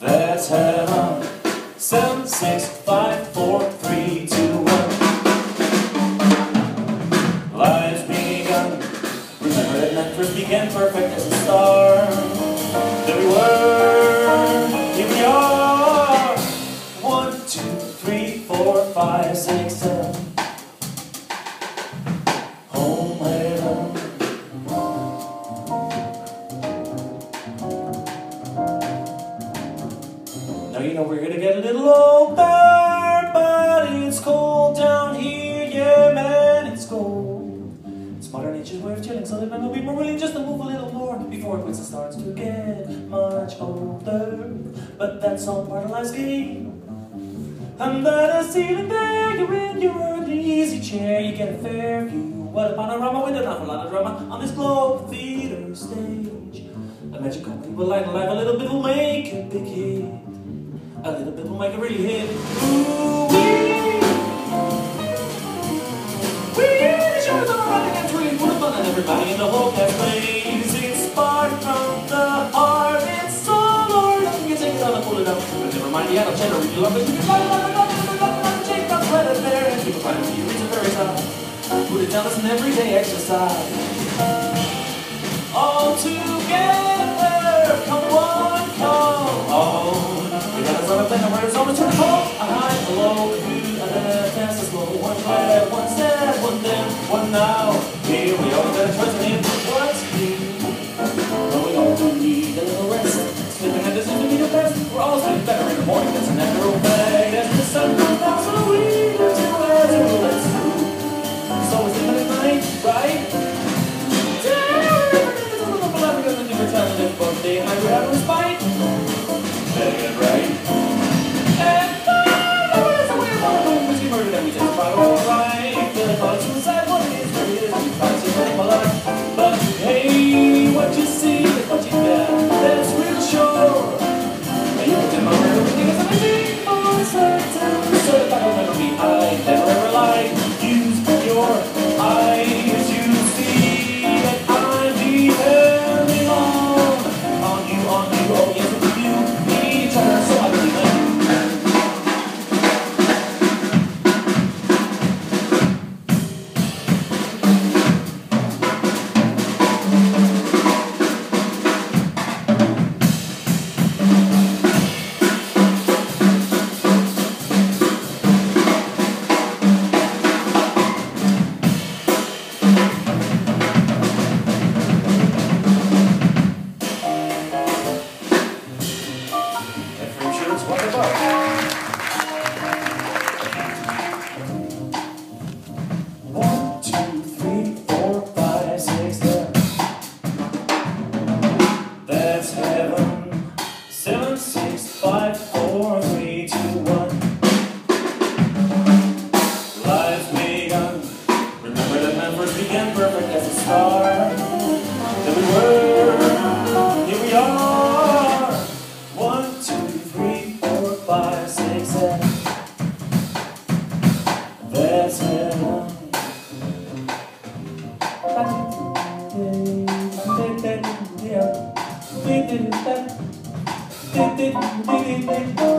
Let's head on. 7, 6, 5, 4, 3, 2, 1. Life's begun. Remember that night first began, perfect as a star. There we were. Here we are. 1, 2, 3, 4, 5, 6, 7. Home I love. You know we're gonna get a little older, but it's cold down here, yeah man, it's cold. It's modern nature's way of chilling, so that man will be more willing just to move a little more before it starts to get much older. But that's all part of life's game. I'm gonna see the day you're in your early easy chair, you get a fair view. What a panorama with an awful lot of drama on this Globe Theatre stage. A magic company will light a life, a little bit will make a big hit. A little bit will make it really hit. Ooh wee! Wee! The show is all around again, it's really full of fun, and everybody in the whole cast plays. It's part from the heart, it's so hard. You can take it out and pull it up, but never mind the adult cheddar. You love it, you can find it on the dog, and the dog can shake up right up there, and people find it when you reach the very side. Put it down, it's an everyday exercise. All together, come on, come on. Where's all the turn home? A high, a low, a left, fast, a slow. One right, one step, one down, one now. Here we are, gotta trust me. What's new? But we all need a little rest. Slipping at this end to be the best. We're all sleeping better in the morning. That's a natural way. That's the sun comes out, so we live till as it relates. It's always sleeping at night, right? It's a little bit because I'm never trying to live both day and night without respite. Better get right. Did it,